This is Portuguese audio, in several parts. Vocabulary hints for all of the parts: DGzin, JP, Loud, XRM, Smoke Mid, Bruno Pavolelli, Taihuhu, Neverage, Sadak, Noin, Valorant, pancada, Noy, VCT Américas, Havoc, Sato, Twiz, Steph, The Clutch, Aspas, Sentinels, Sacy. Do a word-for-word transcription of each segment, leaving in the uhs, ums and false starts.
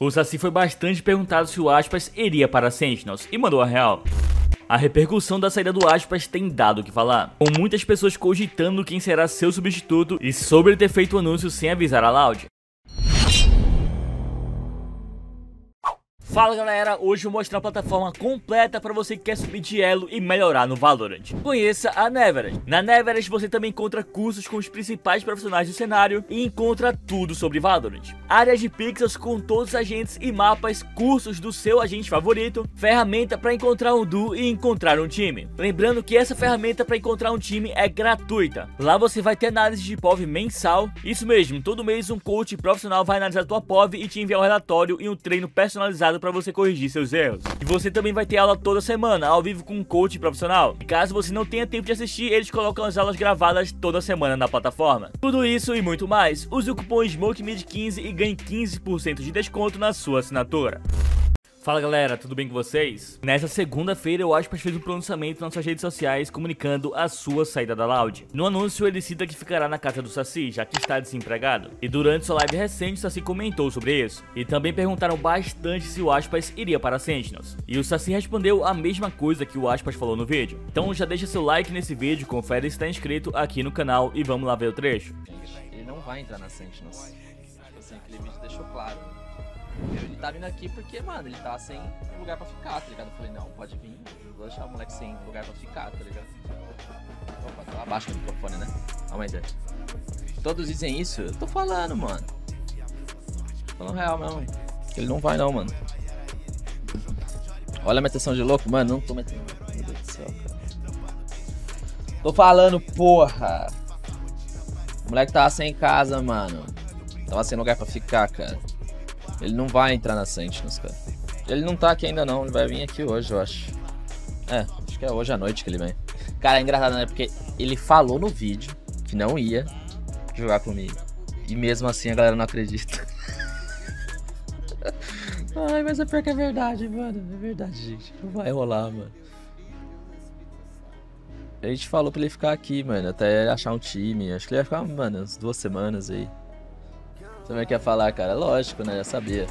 O Sacy foi bastante perguntado se o Aspas iria para Sentinels e mandou a real. A repercussão da saída do Aspas tem dado o que falar, com muitas pessoas cogitando quem será seu substituto e sobre ele ter feito o anúncio sem avisar a Loud. Fala galera, hoje eu vou mostrar a plataforma completa para você que quer subir de elo e melhorar no Valorant. Conheça a Neverage. Na Neverage você também encontra cursos com os principais profissionais do cenário e encontra tudo sobre Valorant. Áreas de pixels com todos os agentes e mapas, cursos do seu agente favorito, ferramenta para encontrar um duo e encontrar um time. Lembrando que essa ferramenta para encontrar um time é gratuita. Lá você vai ter análise de P O V mensal. Isso mesmo, todo mês um coach profissional vai analisar a tua P O V e te enviar um relatório e um treino personalizado para para você corrigir seus erros. E você também vai ter aula toda semana, ao vivo com um coach profissional. E caso você não tenha tempo de assistir, eles colocam as aulas gravadas toda semana na plataforma. Tudo isso e muito mais. Use o cupom SMOKEMID quinze e ganhe quinze por cento de desconto na sua assinatura. Fala galera, tudo bem com vocês? Nessa segunda-feira o Aspas fez um pronunciamento nas suas redes sociais comunicando a sua saída da Loud. No anúncio ele cita que ficará na casa do Sacy, já que está desempregado. E durante sua live recente o Sacy comentou sobre isso. E também perguntaram bastante se o Aspas iria para Sentinels. E o Sacy respondeu a mesma coisa que o Aspas falou no vídeo. Então já deixa seu like nesse vídeo, confere se está inscrito aqui no canal e vamos lá ver o trecho. Ele não vai entrar na Sentinels. Assim, aquele vídeo deixou claro. Ele tá vindo aqui porque, mano, ele tá sem lugar pra ficar, tá ligado? Eu falei, não, pode vir, eu vou deixar o moleque sem lugar pra ficar, tá ligado? Opa, tá abaixo do microfone, né? Ah, mas é. Todos dizem isso, eu tô falando, mano. Tô falando real mesmo. Ele não vai não, mano. Olha a meteção de louco, mano, não tô metendo. Meu Deus do céu, cara. Tô falando, porra. O moleque tava sem casa, mano. Tava sem lugar pra ficar, cara. Ele não vai entrar na Sentinels, cara. Ele não tá aqui ainda não, ele vai vir aqui hoje, eu acho. É, acho que é hoje à noite que ele vem. Cara, é engraçado, né? Porque ele falou no vídeo que não ia jogar comigo. E mesmo assim a galera não acredita. Ai, mas é pior que é verdade, mano. É verdade, gente. Não vai rolar, mano. A gente falou pra ele ficar aqui, mano, até achar um time. Acho que ele ia ficar, mano, umas duas semanas aí. Também quer falar, cara? Lógico, né? Já sabia.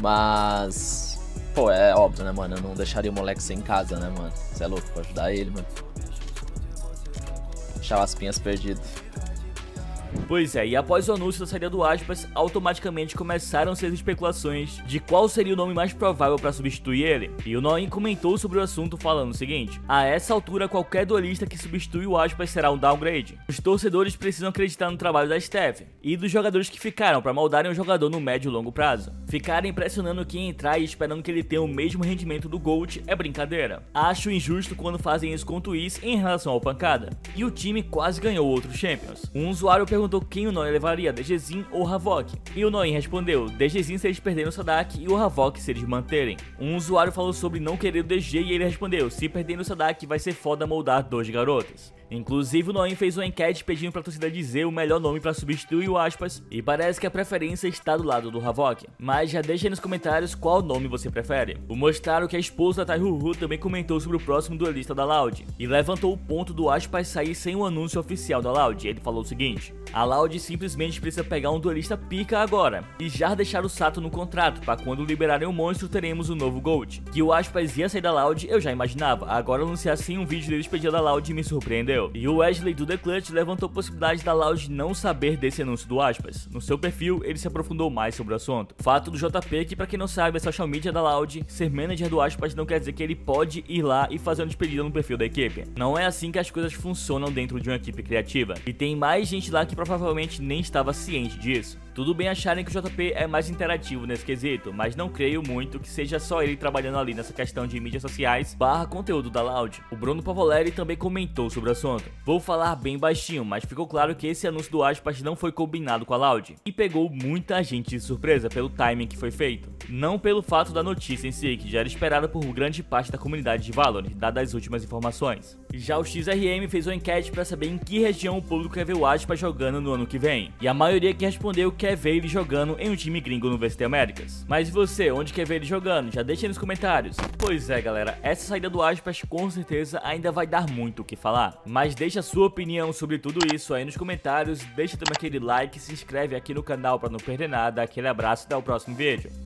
Mas... Pô, é óbvio, né, mano? Eu não deixaria o moleque sem casa, né, mano? Você é louco pra ajudar ele, mano. Deixava as pinhas perdidas. Pois é, e após o anúncio da saída do Aspas, automaticamente começaram-se as especulações de qual seria o nome mais provável para substituir ele. E o Noin comentou sobre o assunto falando o seguinte: a essa altura qualquer duelista que substitui o Aspas será um downgrade. Os torcedores precisam acreditar no trabalho da Steph e dos jogadores que ficaram para moldarem o jogador no médio e longo prazo. Ficarem pressionando quem entrar e esperando que ele tenha o mesmo rendimento do Gold é brincadeira. Acho injusto quando fazem isso com o Twiz em relação ao Pancada. E o time quase ganhou outros Champions. Um usuário perguntou quem o Noy levaria, DGzin ou Havoc. E o Noin respondeu, DGzin se eles perderem o Sadak e o Havoc se eles manterem. Um usuário falou sobre não querer o D G e ele respondeu, se perderem o Sadak vai ser foda moldar dois garotos. Inclusive o Noin fez uma enquete pedindo pra torcida dizer o melhor nome pra substituir o Aspas e parece que a preferência está do lado do Havoc. Mas já deixa aí nos comentários qual nome você prefere. O mostraram que a esposa da Taihuhu também comentou sobre o próximo duelista da Loud e levantou o ponto do Aspas sair sem o anúncio oficial da Loud. Ele falou o seguinte: a Loud simplesmente precisa pegar um duelista pica agora e já deixar o Sato no contrato, pra quando liberarem o monstro teremos o novo Gold. Que o Aspas ia sair da Loud eu já imaginava, agora anunciar assim um vídeo deles pedindo a Loud me surpreendeu. E o Wesley do The Clutch levantou a possibilidade da Loud não saber desse anúncio do Aspas. No seu perfil ele se aprofundou mais sobre o assunto. Fato do J P que, pra quem não sabe, é social media da Loud, ser manager do Aspas não quer dizer que ele pode ir lá e fazer uma despedida no perfil da equipe. Não é assim que as coisas funcionam dentro de uma equipe criativa. E tem mais gente lá que provavelmente nem estava ciente disso. Tudo bem acharem que o J P é mais interativo nesse quesito, mas não creio muito que seja só ele trabalhando ali nessa questão de mídias sociais barra conteúdo da Loud. O Bruno Pavolelli também comentou sobre o assunto. Vou falar bem baixinho, mas ficou claro que esse anúncio do Aspas não foi combinado com a Loud e pegou muita gente de surpresa pelo timing que foi feito. não pelo fato da notícia em si, que já era esperada por grande parte da comunidade de Valorant, dadas as últimas informações. Já o X R M fez uma enquete para saber em que região o público quer ver o Aspas jogando no ano que vem, e a maioria que respondeu quer ver ele jogando em um time gringo no V C T Américas. Mas você, onde quer ver ele jogando? Já deixa aí nos comentários. Pois é galera, essa saída do Aspas com certeza ainda vai dar muito o que falar, mas deixa a sua opinião sobre tudo isso aí nos comentários, deixa também aquele like, se inscreve aqui no canal para não perder nada, aquele abraço e até o próximo vídeo.